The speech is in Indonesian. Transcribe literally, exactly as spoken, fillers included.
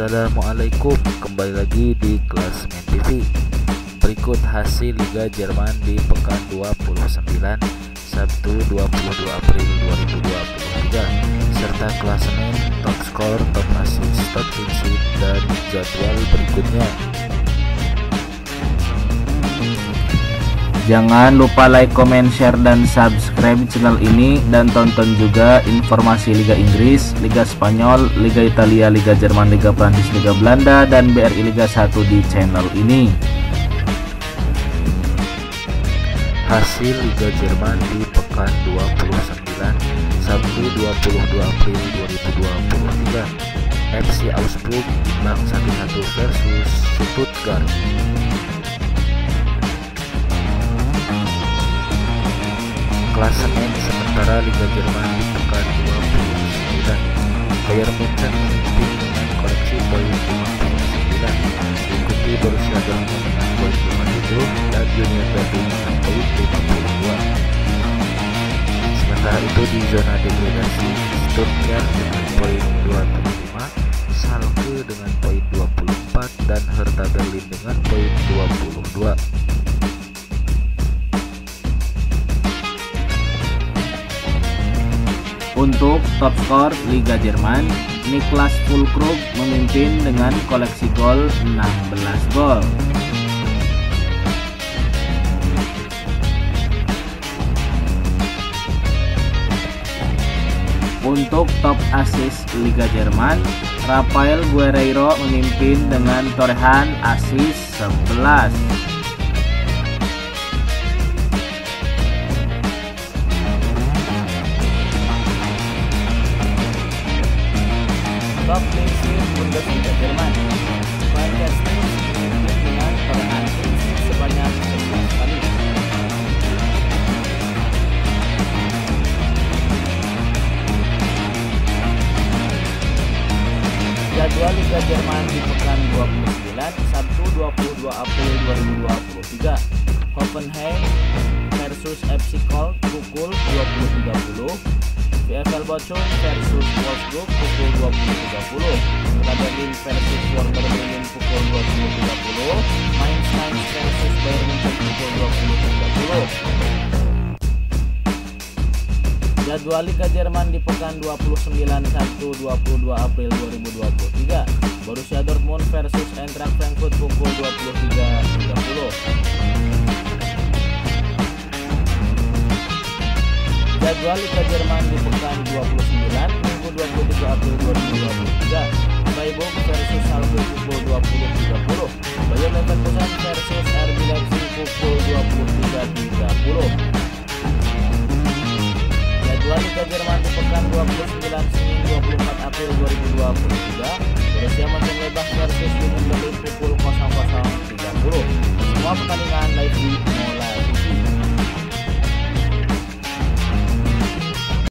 Assalamualaikum, kembali lagi di Klasemen T V. Berikut hasil Liga Jerman di pekan dua puluh sembilan Sabtu dua puluh dua April dua ribu dua puluh tiga serta klasemen, top skor, top assist, top clean sheet dan jadwal berikutnya. Jangan lupa like, comment, share dan subscribe channel ini, dan tonton juga informasi Liga Inggris, Liga Spanyol, Liga Italia, Liga Jerman, Liga Prancis, Liga Belanda dan B R I Liga satu di channel ini. Hasil Liga Jerman di pekan dua puluh sembilan Sabtu dua puluh dua April dua ribu dua puluh tiga. F C Augsburg menang satu satu versus Stuttgart. Klasemen sementara Liga Jerman di pekan dua puluh sembilan. Bayern Munchen memimpin dengan koleksi poin lima puluh sembilan, diikuti Borussia Dortmund dengan poin lima puluh tujuh dan Werder Bremen dengan poin lima puluh dua. Sementara itu di zona degradasi, Stuttgart dengan poin dua puluh lima, Schalke dengan poin dua puluh empat dan Hertha Berlin dengan poin dua puluh dua. Untuk top skor Liga Jerman, Niklas Füllkrug memimpin dengan koleksi gol enam belas gol. Untuk top assist Liga Jerman, Rafael Guerreiro memimpin dengan torehan assist sebelas. Top clean sheet Bundesliga Jerman, Bayern Munchen dengan torehan clean sheet sebanyak sebelas kali. Jadwal Liga Jerman di pekan dua puluh sembilan Sabtu dua puluh dua April dua ribu dua puluh tiga. Hoffenheim versus F C Koln pukul dua puluh tiga puluh. V F L Bochum versus Wolfsburg pukul dua puluh tiga puluh, Hertha Berlin versus Werder Bremen pukul dua puluh tiga puluh, Mainz nol lima versus Bayern Munchen pukul dua puluh tiga puluh. Jadwal Liga Jerman di pekan dua puluh sembilan Sabtu dua puluh dua April dua ribu dua puluh tiga. Borussia Dortmund versus Eintracht Frankfurt pukul dua puluh tiga tiga puluh. Jadwal Liga Jerman di pekan dua puluh sembilan Minggu dua puluh tiga April dua ribu dua puluh tiga. Freiburg versus Schalke pukul dua puluh tiga puluh, Bayer Leverkusen versus R B Leipzig pukul dua puluh tiga tiga puluh. Jadwal Liga Jerman di pekan dua puluh sembilan Senin dua puluh empat April dua ribu dua puluh tiga. Borussia Mönchengladbach versus